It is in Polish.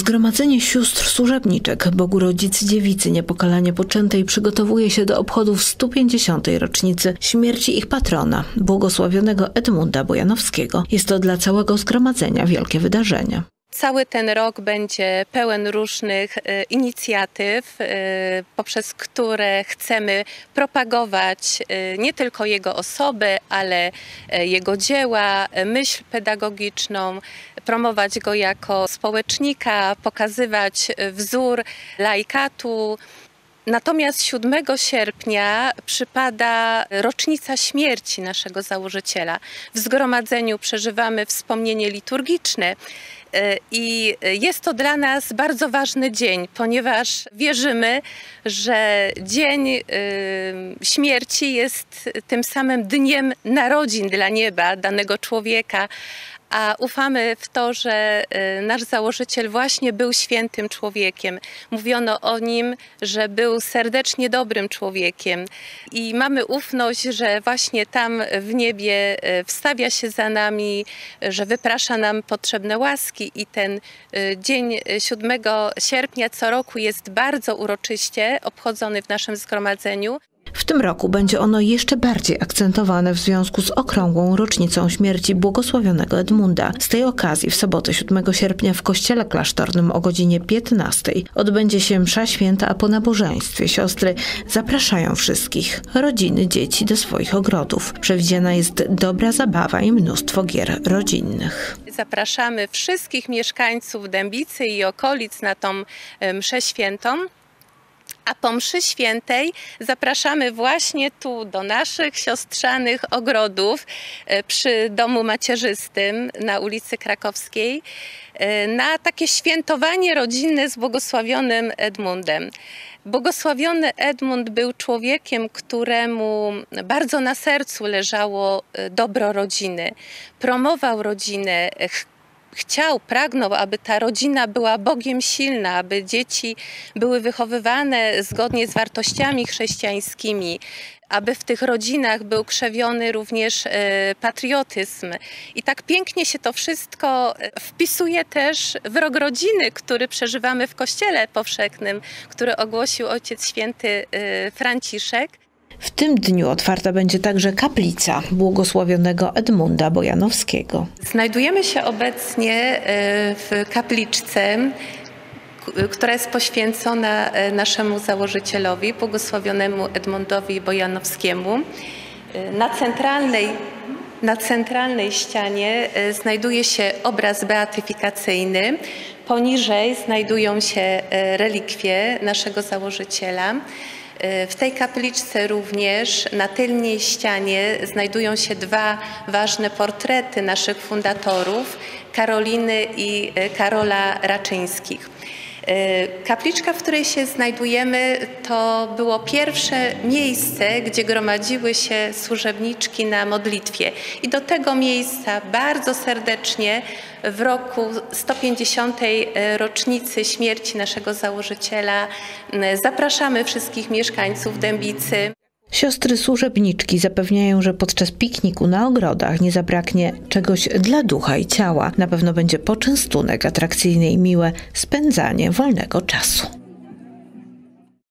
Zgromadzenie Sióstr Służebniczek Bogurodzicy Dziewicy Niepokalanie Poczętej przygotowuje się do obchodów 150. rocznicy śmierci ich patrona, błogosławionego Edmunda Bojanowskiego. Jest to dla całego zgromadzenia wielkie wydarzenie. Cały ten rok będzie pełen różnych inicjatyw, poprzez które chcemy propagować nie tylko jego osobę, ale jego dzieła, myśl pedagogiczną, promować go jako społecznika, pokazywać wzór laikatu. Natomiast 7 sierpnia przypada rocznica śmierci naszego założyciela. W zgromadzeniu przeżywamy wspomnienie liturgiczne i jest to dla nas bardzo ważny dzień, ponieważ wierzymy, że dzień śmierci jest tym samym dniem narodzin dla nieba danego człowieka, a ufamy w to, że nasz założyciel właśnie był świętym człowiekiem. Mówiono o nim, że był serdecznie dobrym człowiekiem i mamy ufność, że właśnie tam w niebie wstawia się za nami, że wyprasza nam potrzebne łaski, i ten dzień 7 sierpnia co roku jest bardzo uroczyście obchodzony w naszym zgromadzeniu. W tym roku będzie ono jeszcze bardziej akcentowane w związku z okrągłą rocznicą śmierci błogosławionego Edmunda. Z tej okazji w sobotę 7 sierpnia w kościele klasztornym o godzinie 15 odbędzie się msza święta, a po nabożeństwie siostry zapraszają wszystkich, rodziny, dzieci do swoich ogrodów. Przewidziana jest dobra zabawa i mnóstwo gier rodzinnych. Zapraszamy wszystkich mieszkańców Dębicy i okolic na tą mszę świętą. A po mszy świętej zapraszamy właśnie tu do naszych siostrzanych ogrodów przy Domu Macierzystym na ulicy Krakowskiej na takie świętowanie rodzinne z błogosławionym Edmundem. Błogosławiony Edmund był człowiekiem, któremu bardzo na sercu leżało dobro rodziny. Promował rodzinę, pragnął, aby ta rodzina była Bogiem silna, aby dzieci były wychowywane zgodnie z wartościami chrześcijańskimi, aby w tych rodzinach był krzewiony również patriotyzm. I tak pięknie się to wszystko wpisuje też w rok rodziny, który przeżywamy w Kościele Powszechnym, który ogłosił Ojciec Święty Franciszek. W tym dniu otwarta będzie także kaplica błogosławionego Edmunda Bojanowskiego. Znajdujemy się obecnie w kapliczce, która jest poświęcona naszemu założycielowi, błogosławionemu Edmundowi Bojanowskiemu. Na centralnej ścianie znajduje się obraz beatyfikacyjny. Poniżej znajdują się relikwie naszego założyciela. W tej kapliczce również na tylnej ścianie znajdują się dwa ważne portrety naszych fundatorów, Karoliny i Karola Raczyńskich. Kapliczka, w której się znajdujemy, to było pierwsze miejsce, gdzie gromadziły się służebniczki na modlitwie. I do tego miejsca bardzo serdecznie w roku 150. rocznicy śmierci naszego założyciela zapraszamy wszystkich mieszkańców Dębicy. Siostry służebniczki zapewniają, że podczas pikniku na ogrodach nie zabraknie czegoś dla ducha i ciała. Na pewno będzie poczęstunek atrakcyjny i miłe spędzanie wolnego czasu.